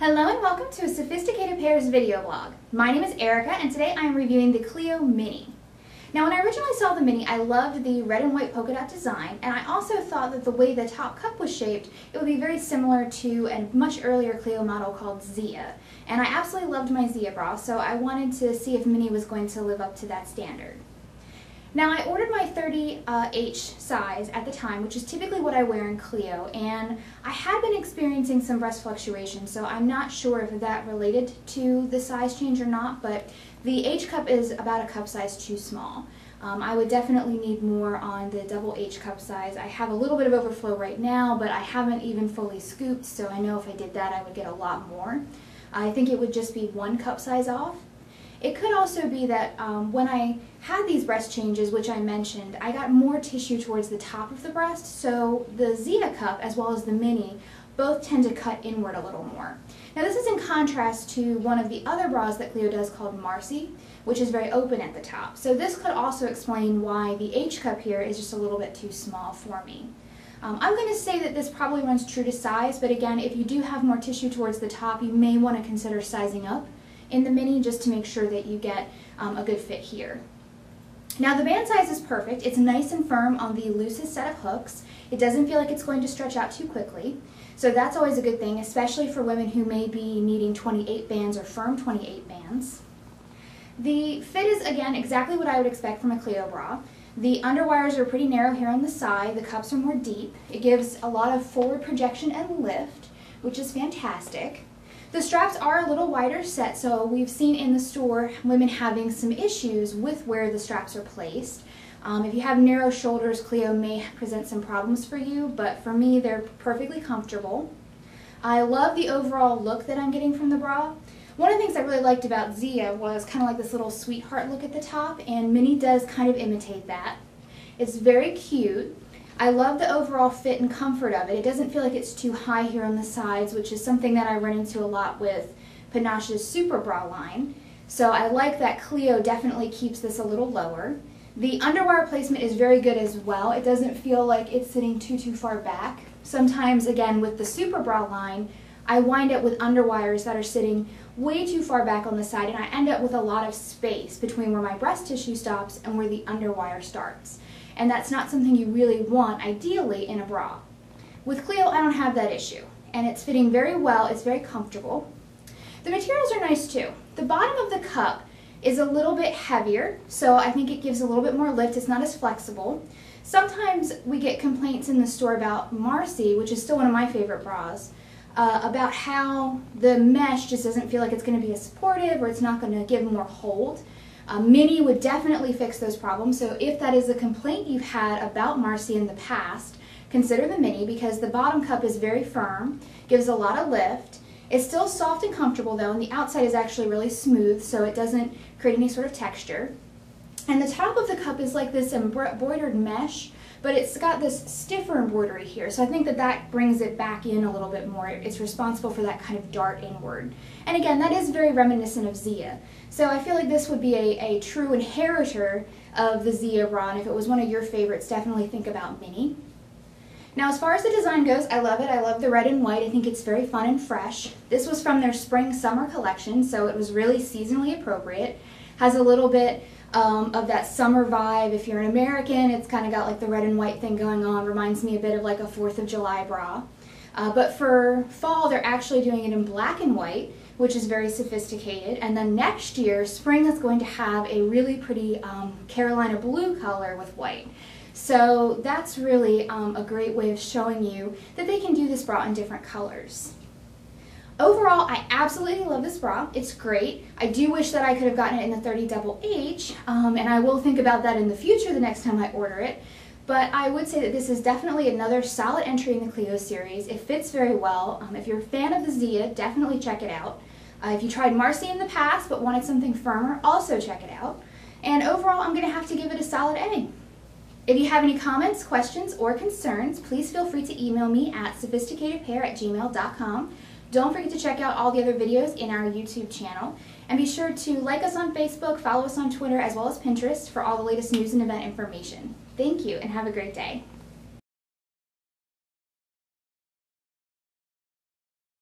Hello and welcome to A Sophisticated Pair's video blog. My name is Erica and today I am reviewing the Cleo Minnie. Now when I originally saw the Minnie, I loved the red and white polka dot design, and I also thought that the way the top cup was shaped, it would be very similar to a much earlier Cleo model called Zia. And I absolutely loved my Zia bra, so I wanted to see if Minnie was going to live up to that standard. Now I ordered my 30H size at the time, which is typically what I wear in Cleo, and I had been experiencing some breast fluctuations, so I'm not sure if that related to the size change or not, but the H cup is about a cup size too small. I would definitely need more on the double H cup size. I have a little bit of overflow right now, but I haven't even fully scooped, so I know if I did that I would get a lot more. I think it would just be one cup size off. It could also be that when I had these breast changes, which I mentioned, I got more tissue towards the top of the breast, so the Zia cup as well as the Minnie both tend to cut inward a little more. Now this is in contrast to one of the other bras that Cleo does called Marcy, which is very open at the top. So this could also explain why the H cup here is just a little bit too small for me. I'm going to say that this probably runs true to size, but again, if you do have more tissue towards the top, you may want to consider sizing up in the Minnie just to make sure that you get a good fit here. Now the band size is perfect. It's nice and firm on the loosest set of hooks. It doesn't feel like it's going to stretch out too quickly. So that's always a good thing, especially for women who may be needing 28 bands or firm 28 bands. The fit is, again, exactly what I would expect from a Cleo bra. The underwires are pretty narrow here on the side. The cups are more deep. It gives a lot of forward projection and lift, which is fantastic. The straps are a little wider set, so we've seen in the store women having some issues with where the straps are placed. If you have narrow shoulders, Cleo may present some problems for you, but for me, they're perfectly comfortable. I love the overall look that I'm getting from the bra. One of the things I really liked about Zia was kind of like this little sweetheart look at the top, and Minnie does kind of imitate that. It's very cute. I love the overall fit and comfort of it. It doesn't feel like it's too high here on the sides, which is something that I run into a lot with Panache's Super Bra line. So I like that Cleo definitely keeps this a little lower. The underwire placement is very good as well. It doesn't feel like it's sitting too far back. Sometimes, again, with the Super Bra line, I wind up with underwires that are sitting way too far back on the side, and I end up with a lot of space between where my breast tissue stops and where the underwire starts. And that's not something you really want, ideally, in a bra. With Cleo, I don't have that issue, and it's fitting very well. It's very comfortable. The materials are nice, too. The bottom of the cup is a little bit heavier, so I think it gives a little bit more lift. It's not as flexible. Sometimes we get complaints in the store about Marcy, which is still one of my favorite bras, about how the mesh just doesn't feel like it's going to be as supportive, or it's not going to give more hold. Minnie would definitely fix those problems, so if that is a complaint you've had about Marcy in the past, consider the Minnie, because the bottom cup is very firm, gives a lot of lift. It's still soft and comfortable though, and the outside is actually really smooth, so it doesn't create any sort of texture. And the top of the cup is like this embroidered mesh, but it's got this stiffer embroidery here, so I think that that brings it back in a little bit more. It's responsible for that kind of dart inward. And again, that is very reminiscent of Zia. So I feel like this would be a true inheritor of the Zia bra, and if it was one of your favorites, definitely think about Minnie. Now as far as the design goes, I love it. I love the red and white. I think it's very fun and fresh. This was from their spring-summer collection, so it was really seasonally appropriate. Has a little bit of that summer vibe. If you're an American, it's kind of got like the red and white thing going on. Reminds me a bit of like a 4th of July bra. But for fall, they're actually doing it in black and white, which is very sophisticated. And then next year, spring is going to have a really pretty Carolina blue color with white. So that's really a great way of showing you that they can do this bra in different colors. Overall, I absolutely love this bra. It's great. I do wish that I could have gotten it in the 30H, and I will think about that in the future the next time I order it. But I would say that this is definitely another solid entry in the Cleo series. It fits very well. If you're a fan of the Zia, definitely check it out. If you tried Marcy in the past but wanted something firmer, also check it out. And overall, I'm going to have to give it a solid A. If you have any comments, questions, or concerns, please feel free to email me at sophisticatedpair@gmail.com. Don't forget to check out all the other videos in our YouTube channel, and be sure to like us on Facebook, follow us on Twitter, as well as Pinterest for all the latest news and event information. Thank you, and have a great day.